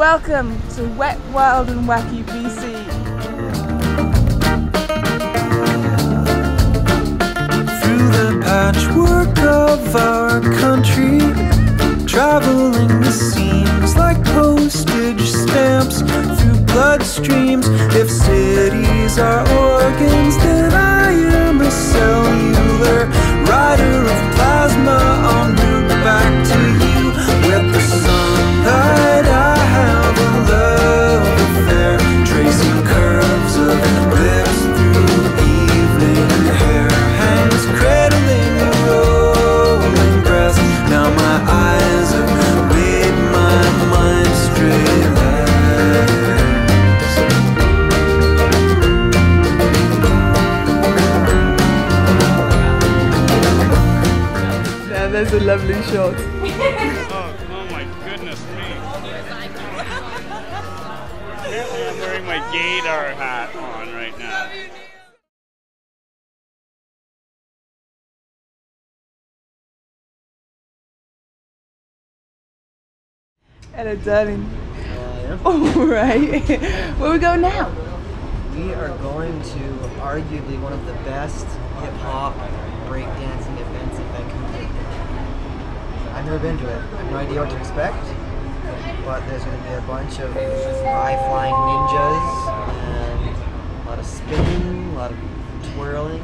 Welcome to Wet Wild and Wacky BC. Through the patchwork of our country, traveling the seams like postage stamps through bloodstreams. If cities are organs, then I am a cellular rider of plasma on route back to you with the sunlight. There's a lovely shot. Oh my goodness me. Apparently I'm wearing my gator hat on right now. Hello darling. Alright. Where we going now? We are going to arguably one of the best hip-hop breakdancing events in Vancouver. I've never been to it. I have no idea what to expect, but there's going to be a bunch of high-flying ninjas and a lot of spinning, a lot of twirling,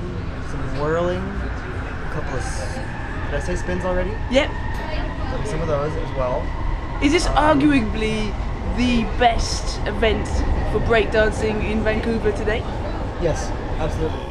some whirling, a couple of... Did I say spins already? Yep. There'll be some of those as well. Is this arguably the best event for breakdancing in Vancouver today? Yes, absolutely.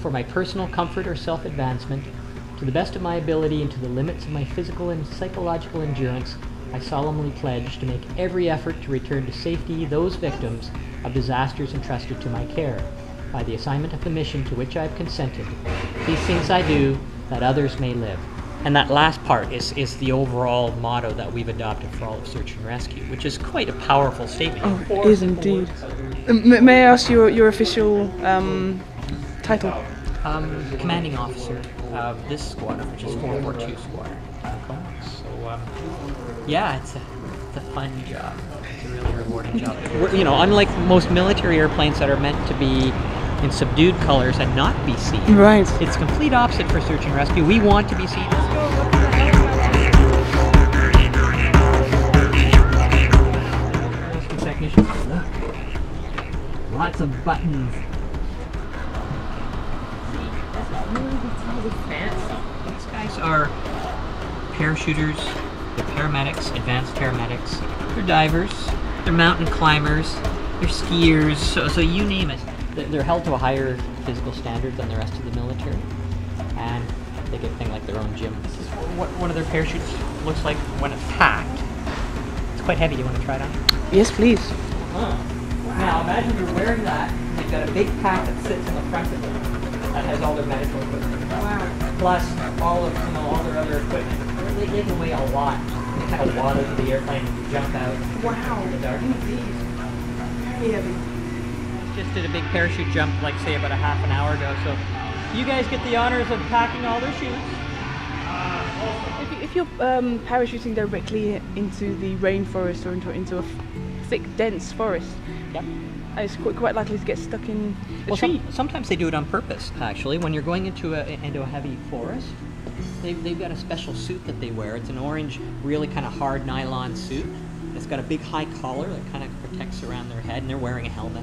For my personal comfort or self-advancement, to the best of my ability and to the limits of my physical and psychological endurance, I solemnly pledge to make every effort to return to safety those victims of disasters entrusted to my care, by the assignment of the mission to which I have consented. These things I do, that others may live. And that last part is the overall motto that we've adopted for all of search and rescue, which is quite a powerful statement. Oh, it is indeed. May I ask your official title? Commanding officer of this squadron, which is 442 squadron. So, yeah, it's a fun job. It's a really rewarding job. You know, unlike most military airplanes that are meant to be in subdued colors and not be seen, right? It's complete opposite for search and rescue. We want to be seen. Look, lots of buttons. These guys are parachuters, they're paramedics, advanced paramedics, they're divers, they're mountain climbers, they're skiers, so you name it. They're held to a higher physical standard than the rest of the military, and they get things like their own gym. This is what one of their parachutes looks like when it's packed. It's quite heavy. You want to try it on? Yes, please. Huh. Wow. Now imagine you're wearing that. You've got a big pack that sits in the front of it that has all their medical equipment. Wow. Plus all of all their other equipment. They give away a lot. They have a lot of the airplane to jump out. Wow. In the dark. Very heavy. Just did a big parachute jump, like say about a half an hour ago. So you guys get the honors of packing all their shoes. If you're parachuting directly into the rainforest or into a thick, dense forest, yep, it's quite likely to get stuck in a tree. Sometimes they do it on purpose. Actually, when you're going into a heavy forest, they've got a special suit that they wear. It's an orange, really kind of hard nylon suit. It's got a big high collar that kind of protects around their head, and they're wearing a helmet.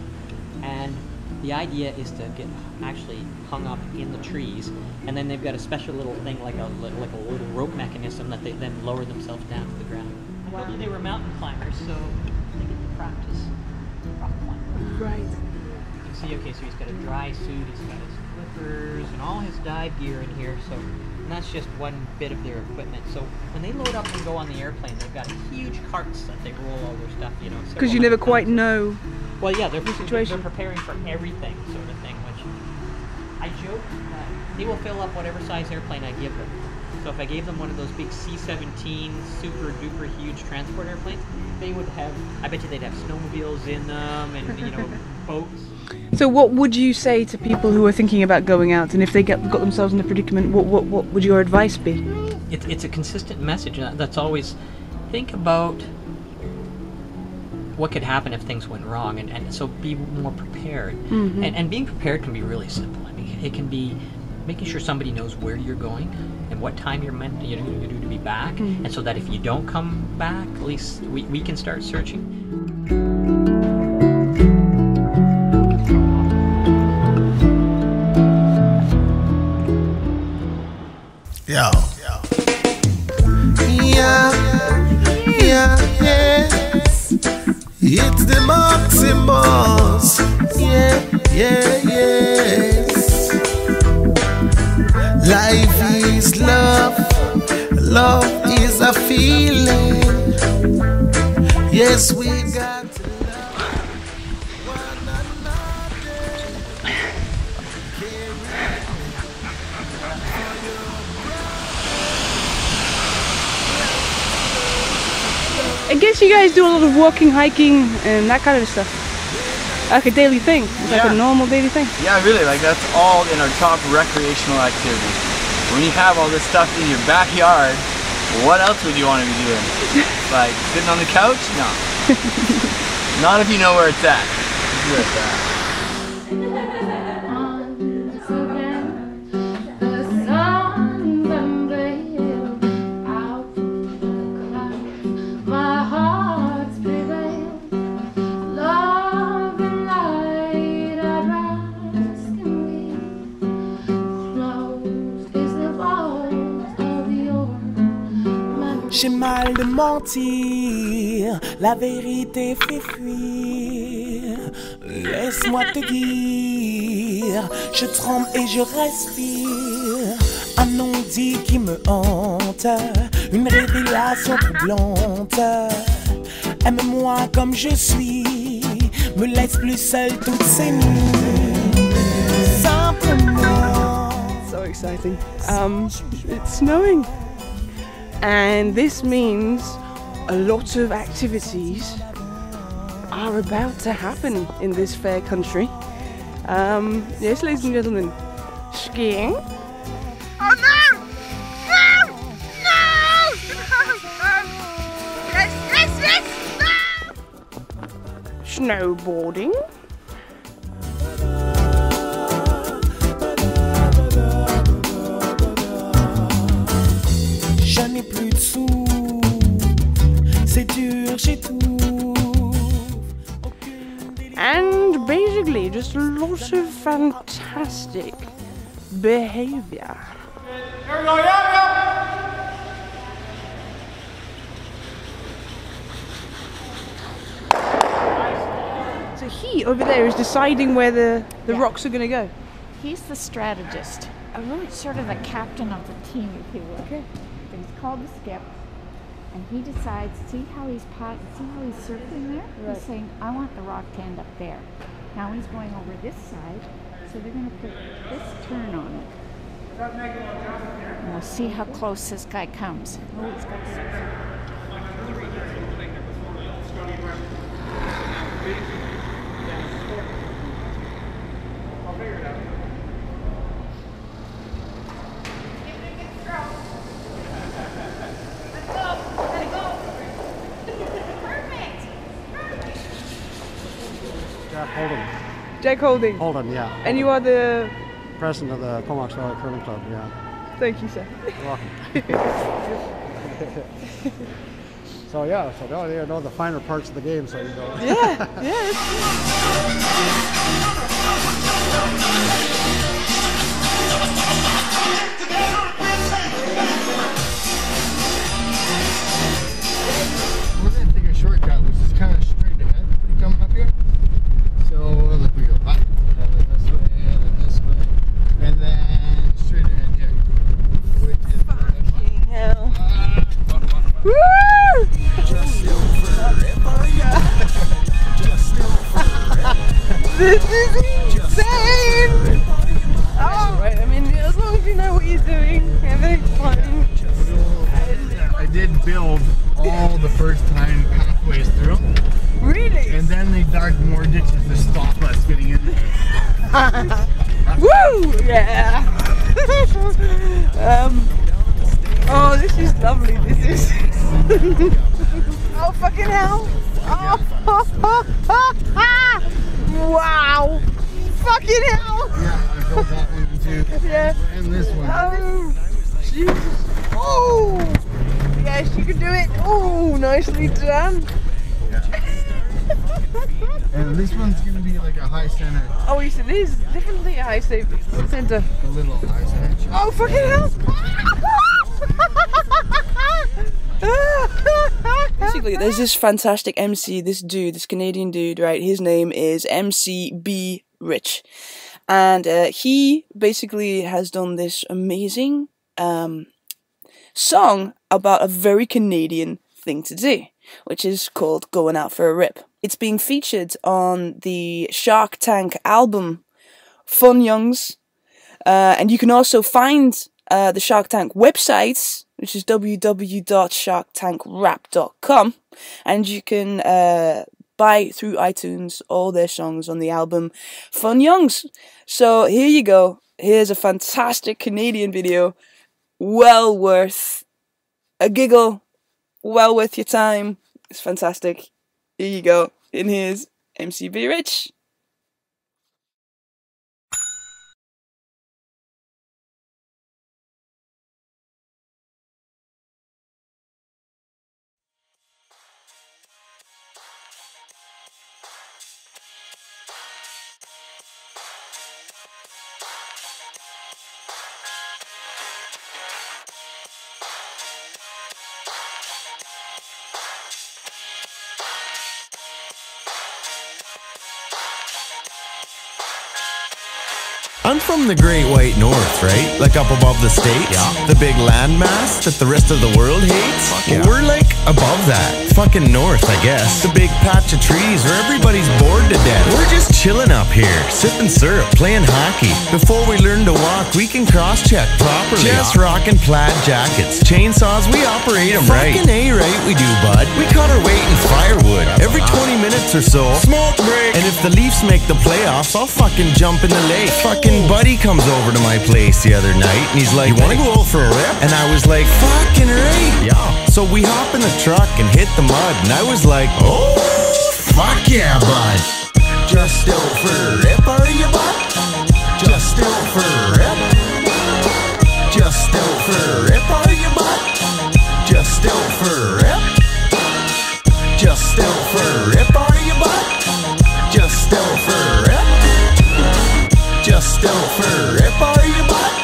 And the idea is to get actually hung up in the trees, and then they've got a special little thing, like a little rope mechanism that they then lower themselves down to the ground. Wow. They were mountain climbers, so they get to practice rock climbing. Right. You can see, okay, so he's got a dry suit, he's got his clippers, and all his dive gear in here. So, and that's just one bit of their equipment. So when they load up and go on the airplane, they've got huge carts that they roll all their stuff, you know. Because you never quite know. Well, yeah, they're preparing for everything, sort of thing, which I joke that they will fill up whatever size airplane I give them. So if I gave them one of those big C-17 super-duper huge transport airplanes, they would have, I bet you they'd have snowmobiles in them and, you know, boats. So what would you say to people who are thinking about going out, and if they got themselves in a predicament, what would your advice be? It's a consistent message that's always, think about what could happen if things went wrong, and so be more prepared. Mm-hmm. And being prepared can be really simple. I mean, it can be making sure somebody knows where you're going and what time you're meant to be back, mm-hmm, and so that if you don't come back, at least we can start searching. It's the Maximus, yeah, yeah, yes. Life is love, love is a feeling. Yes, we got to love one another. I guess you guys do a lot of walking, hiking, and that kind of stuff. Like a daily thing. It's like a normal daily thing. Yeah, really. Like, that's all in our top recreational activities. When you have all this stuff in your backyard, what else would you want to be doing? Like, sitting on the couch? No. Not if you know where it's at. Where it's at. J'ai mal de mentir, la vérité fait fuir. Laisse-moi te dire, je tremble et je respire. Un non-dit qui me hante, une révélation troublante. Aime-moi comme je suis, me laisse plus seule toutes ces nuits. Simplement. So exciting. It's snowing. And this means a lot of activities are about to happen in this fair country. Yes, ladies and gentlemen, skiing. Oh no! No! No! Yes! No! Snowboarding. And basically just lots of fantastic behavior. Here we go, So he over there is deciding where the rocks are going to go. He's the strategist. Sort of the captain of the team, if you will. Okay. So he's called the skip, and he decides, see how he's circling there? Right. He's saying, I want the rock to end up there. Now he's going over this side, so they're going to put this turn on it. And we'll see how close this guy comes. Oh, he's got 6. Jack Holding. Holden, yeah. And you are the president of the Comox Valley Curling Club, yeah. Thank you, sir. You're welcome. So now you know the finer parts of the game, so you know. Yeah, We're going to take a shortcut, which is kind of straight ahead. Pretty coming up here. Woo! This is insane! Oh, right. I mean, as long as you know what you're doing, having fun. I did build all the first time pathways through. Really? And then they dug more ditches to stop us getting in there. Woo! Yeah! Oh, this is lovely. This is. Oh, fucking hell! Oh, wow! Fucking hell! Yeah, I built that one too. Yeah. And this one. Oh, Jesus! Oh, yes, you can do it. Oh, nicely done. Yeah. And this one's gonna be like a high center. Oh, yes, it is definitely a high center. A little high center. Oh, fucking hell! Basically, there's this fantastic MC, this Canadian dude, right? His name is MC B. Rich, and he basically has done this amazing song about a very Canadian thing to do, which is called Going Out for a Rip. It's being featured on the Shark Tank album, Fun Youngs, and you can also find the Shark Tank website, which is www.sharktankrap.com, and you can buy through iTunes all their songs on the album Fun Youngs. So here you go. Here's a fantastic Canadian video, well worth a giggle, well worth your time. It's fantastic. Here you go. And here's MC B. Rich. I'm from the Great White North, right? Like up above the states, yeah. The big landmass that the rest of the world hates. Yeah. We're like above that, fucking north, I guess. The big patch of trees where everybody's bored to death. We're just chilling up here, sipping syrup, playing hockey. Before we learn to walk, we can cross-check properly. Just rocking plaid jackets, chainsaws, we operate them right. Fucking A right, we do, bud. We caught our weight in firewood every 20 minutes or so. Smoke break. And if the Leafs make the playoffs, I'll fucking jump in the lake. Fucking buddy comes over to my place the other night, and he's like, you wanna go out for a rip? And I was like, fucking right. Yeah. So we hop in the truck and hit the mud, and I was like, oh, fuck yeah, bud. Just out for a rip, are you, bud? Just out for a rip. Just out for a rip, are you, bud? Just out for a rip. Just out for a rip, are you, bud? Just out for a rip. Just out for a rip, are you, bud?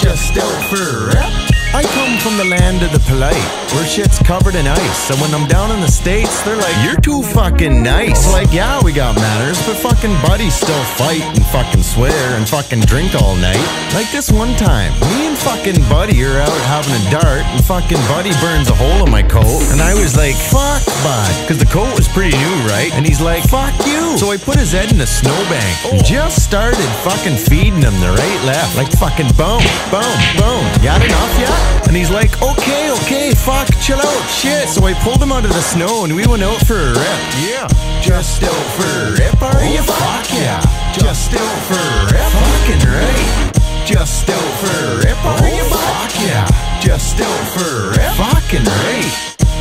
Just out for a rip. I come from the land of the polite, where shit's covered in ice. So when I'm down in the States, they're like, you're too fucking nice. Like, yeah, we got manners, but fucking buddies still fight and fucking swear and fucking drink all night. Like this one time, me and fucking buddy are out having a dart, and fucking buddy burns a hole in my coat. And I was like, fuck, bud, because the coat was pretty new, right? And he's like, fuck you. So I put his head in a snowbank and just started fucking feeding him the right left. Like fucking boom, boom, boom. Got enough yet? And he's like, okay, okay, fuck, chill out, shit. So I pulled him out of the snow and we went out for a rip. Yeah, just out for a rip, are you? Fuck yeah, just out for a rip. Fucking right. Just out for a rip, are you? Fuck yeah, just out for a rip. Fucking right.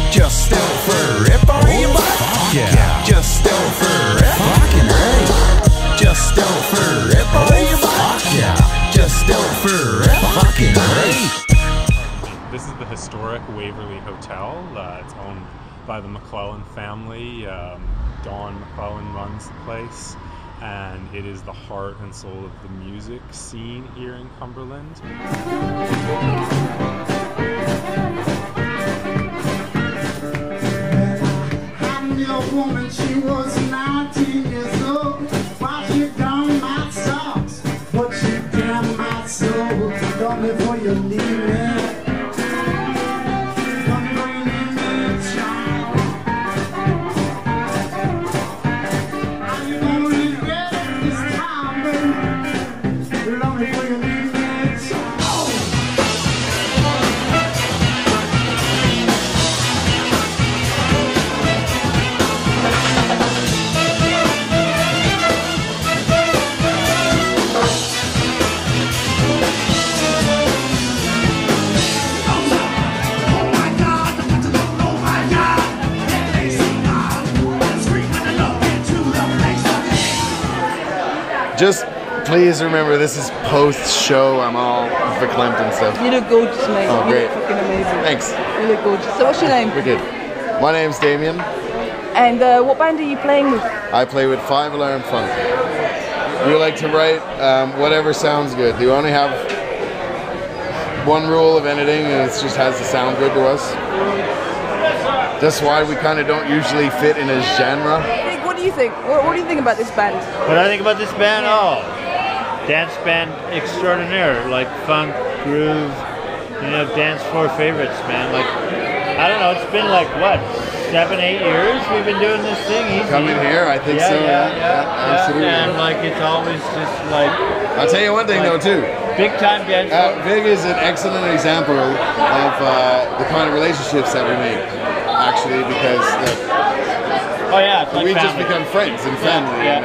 Just out for a rip, are you? Fuck yeah, just out for a rip. Fucking right. Just out for a rip, are you? Fuck yeah, just out for a rip. Fucking right. This is the historic Waverly Hotel. It's owned by the McClellan family. Don McClellan runs the place, and it is the heart and soul of the music scene here in Cumberland. I knew a woman, she was 19 years old. Why she done my socks? What she done my soul? Done it for your leaving. Just please remember, this is post-show. I'm all verklempt and stuff. You look gorgeous, mate. Oh, great. You look fucking amazing. Thanks. You look gorgeous. So what's your name? Wicked. My name's Damien. And what band are you playing with? I play with Five Alarm Funk. We like to write whatever sounds good. We only have one rule of editing, and it just has to sound good to us. That's why we kind of don't usually fit in a genre. What do you think? What do you think about this band? What I think about this band? Oh, dance band extraordinaire, like funk, groove, you know, dance floor favorites, man. Like, I don't know, it's been like, what, 7, 8 years we've been doing this thing? Easy. Coming here, I think so. Yeah, absolutely. And like, it's always just like... I'll tell you one thing like, though, too. Big time dance floor. Big is an excellent example of the kind of relationships that we make, actually, because... Oh yeah, it's like we family. Just become friends and family, and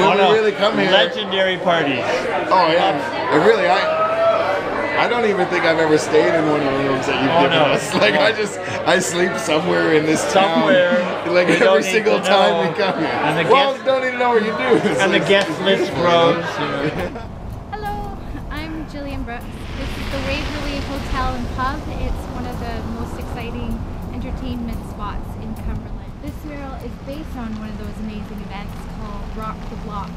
when we really come here, legendary parties. Oh yeah, really, I don't even think I've ever stayed in one of the rooms that you've given us. Like I sleep somewhere in this town. Like every single time we come here. And the guest, don't even know what you do. And the guest list grows. Hello, I'm Jillian Brooks. This is the Waverly Hotel and Pub. It's one of the most exciting entertainment spots in Cumberland. This mural is based on one of those amazing events called Rock the Block.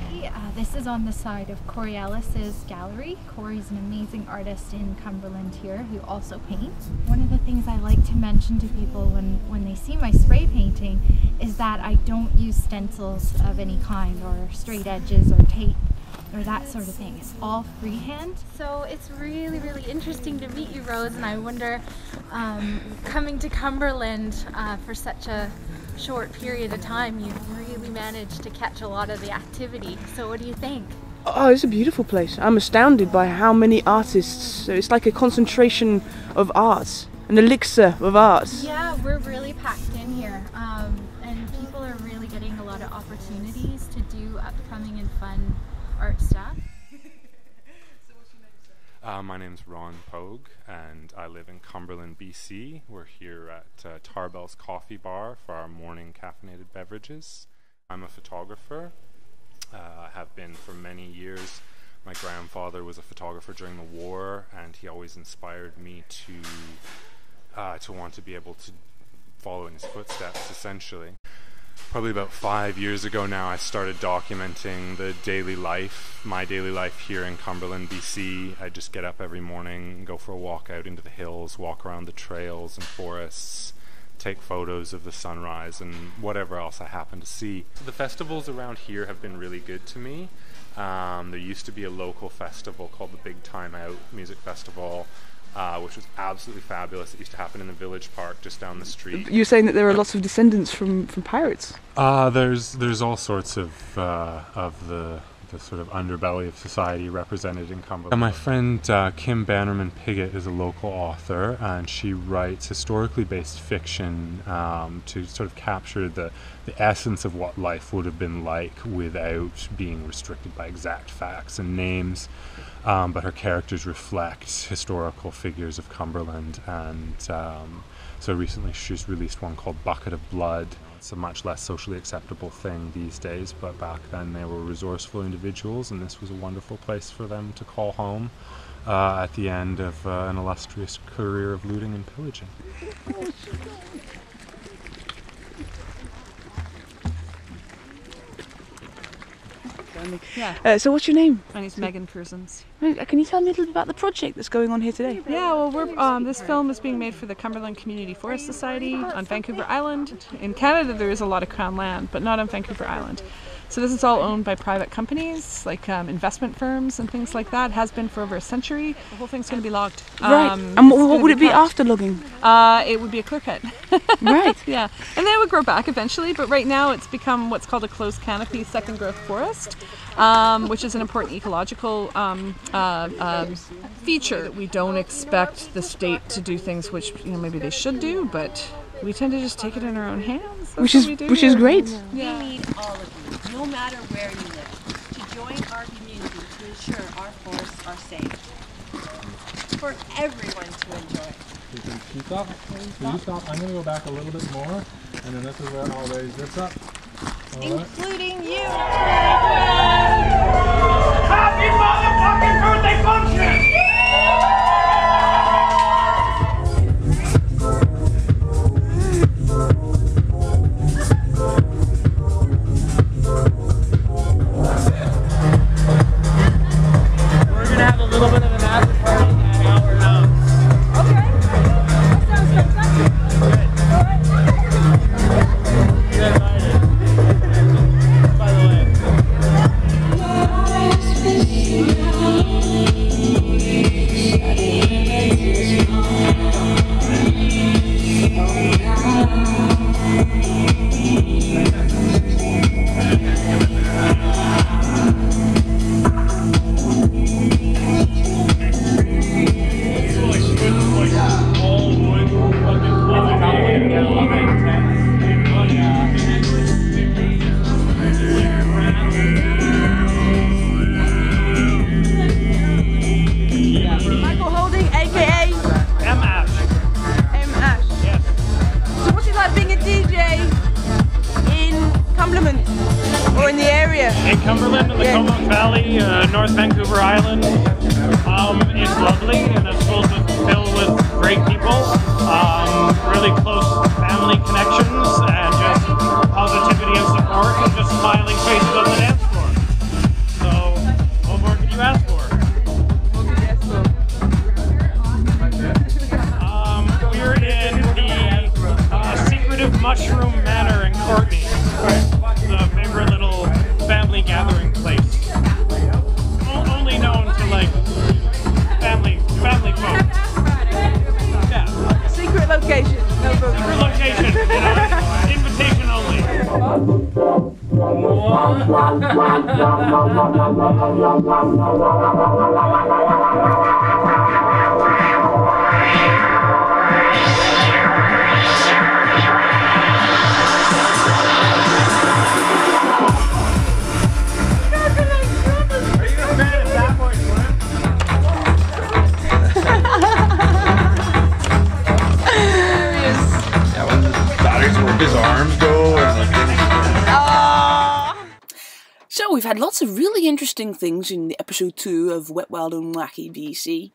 This is on the side of Corey Ellis's gallery. Corey's an amazing artist in Cumberland here who also paints. One of the things I like to mention to people when they see my spray painting is that I don't use stencils of any kind or straight edges or tape or that sort of thing. It's all freehand. So it's really, really interesting to meet you, Rose, and I wonder, coming to Cumberland for such a short period of time, you've really managed to catch a lot of the activity. So what do you think? Oh, it's a beautiful place. I'm astounded by how many artists. It's like a concentration of arts, an elixir of arts. Yeah, we're really packed in here, and people are really getting a lot of opportunities to do upcoming and fun art stuff. My name's Ron Pogue, and I live in Cumberland, BC. We're here at Tarbell's Coffee Bar for our morning caffeinated beverages. I'm a photographer. I have been for many years. My grandfather was a photographer during the war, and he always inspired me to want to be able to follow in his footsteps, essentially. probably about 5 years ago now, I started documenting the daily life, my daily life here in Cumberland, BC. I just get up every morning, go for a walk out into the hills, walk around the trails and forests, take photos of the sunrise and whatever else I happen to see. So the festivals around here have been really good to me. There used to be a local festival called the Big Time Out Music Festival, which was absolutely fabulous. It used to happen in the village park just down the street. You're saying that there are lots of descendants from pirates? There's all sorts of the sort of underbelly of society represented in Cumberland. And my friend Kim Bannerman-Piggott is a local author, and she writes historically based fiction to sort of capture the essence of what life would have been like without being restricted by exact facts and names. But her characters reflect historical figures of Cumberland, and so recently she's released one called Bucket of Blood. It's a much less socially acceptable thing these days, but back then they were resourceful individuals, and this was a wonderful place for them to call home at the end of an illustrious career of looting and pillaging. Yeah. So what's your name? My name's Megan Cruzens. Can you tell me a little bit about the project that's going on here today? Yeah, well, we're, this film is being made for the Cumberland Community Forest Society on Vancouver Island. In Canada there is a lot of crown land, but not on Vancouver Island. So this is all owned by private companies, like investment firms and things like that. It has been for over a century. The whole thing's going to be logged. Right. And what would it be after logging? It would be a clear cut. Right. Yeah. And then it would grow back eventually, but right now it's become what's called a closed canopy second growth forest, which is an important ecological feature. We don't expect the state to do things which, you know, maybe they should do, but we tend to just take it in our own hands. That's which is great. Yeah. We need all of you, no matter where you live, to join our community to ensure our forests are safe for everyone to enjoy. You can keep up. Please stop. I'm going to go back a little bit more, and then this is where I'll raise this up, including you. Happy motherfucking birthday function! So we've had lots of really interesting things in episode 2 of Wet Wild and Wacky BC.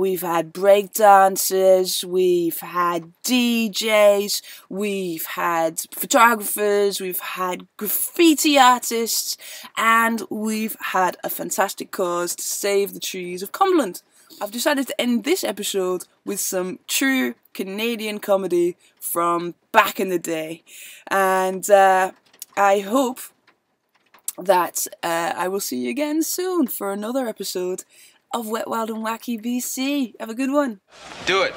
We've had breakdancers, we've had DJs, we've had photographers, we've had graffiti artists, and we've had a fantastic cause to save the trees of Cumberland. I've decided to end this episode with some true Canadian comedy from back in the day, and I hope that I will see you again soon for another episode of Wet Wild and Wacky BC. Have a good one. Do it.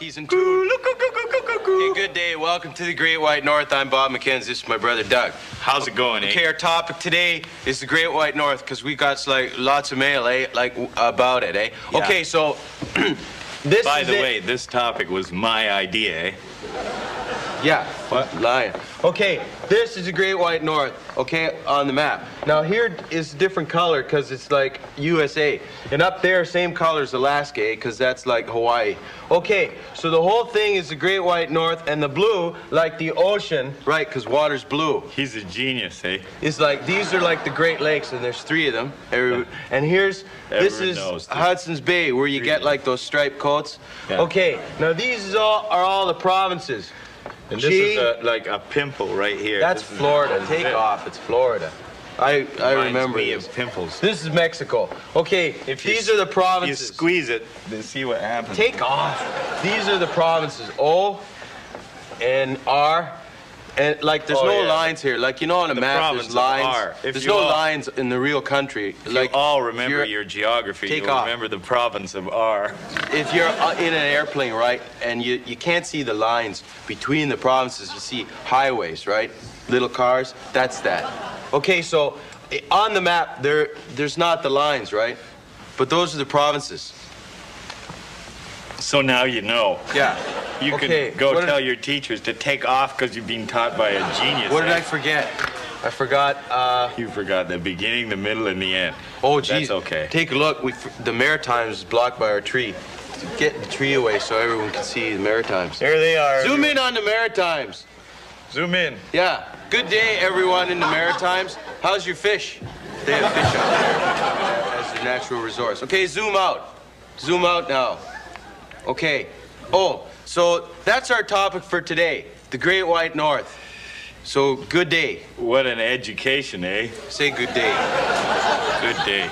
He's in tune. Hey, good day. Welcome to the Great White North. I'm Bob McKenzie. This is my brother Doug. How's it going, eh? Okay, our topic today is the Great White North, because we got like lots of mail, eh? Like about it, eh? Yeah. Okay, so this. By the way, this topic was my idea, eh? Yeah, what? Lying. Okay, this is the Great White North, okay, on the map. Now here is a different color because it's like USA. And up there, same color as Alaska, because that's like Hawaii. Okay, so the whole thing is the Great White North, and the blue, like the ocean, right, because water's blue. He's a genius, eh? It's like, these are like the Great Lakes, and there's 3 of them. Every, and here's, this is Hudson's Bay, where you get like those striped coats. Yeah. Okay, now these is all the provinces. And this is like a pimple right here. That's Florida. Take off. It's Florida. I remember these pimples. This is Mexico. Okay, if these are the provinces. You squeeze it, then see what happens. Take off. These are the provinces. O and R. And like, there's no lines here. Like, you know, on a map, there's lines. There's no lines in the real country. Like, you all remember your geography. Take off. Remember the province of R. If you're in an airplane, right, and you can't see the lines between the provinces, you see highways, right? Little cars. That's that. Okay, so on the map, there's not the lines, right? But those are the provinces. So now you know. Yeah. You can go tell your teachers to take off because you've been taught by a genius. What did I forget? I forgot. You forgot the beginning, the middle, and the end. Oh, geez. That's okay. Take a look. The Maritimes is blocked by our tree. Get the tree away so everyone can see the Maritimes. There they are. Zoom in on the Maritimes. Zoom in. Yeah. Good day, everyone in the Maritimes. How's your fish? They have fish out there as a natural resource. Okay, zoom out. Zoom out now. Okay. Oh, so that's our topic for today, the Great White North. So, good day. What an education, eh? Say good day. Good day.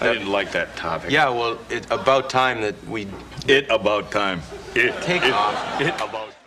I didn't like that topic. Yeah, well, it about time that we... It about time. It. Take off. It about time.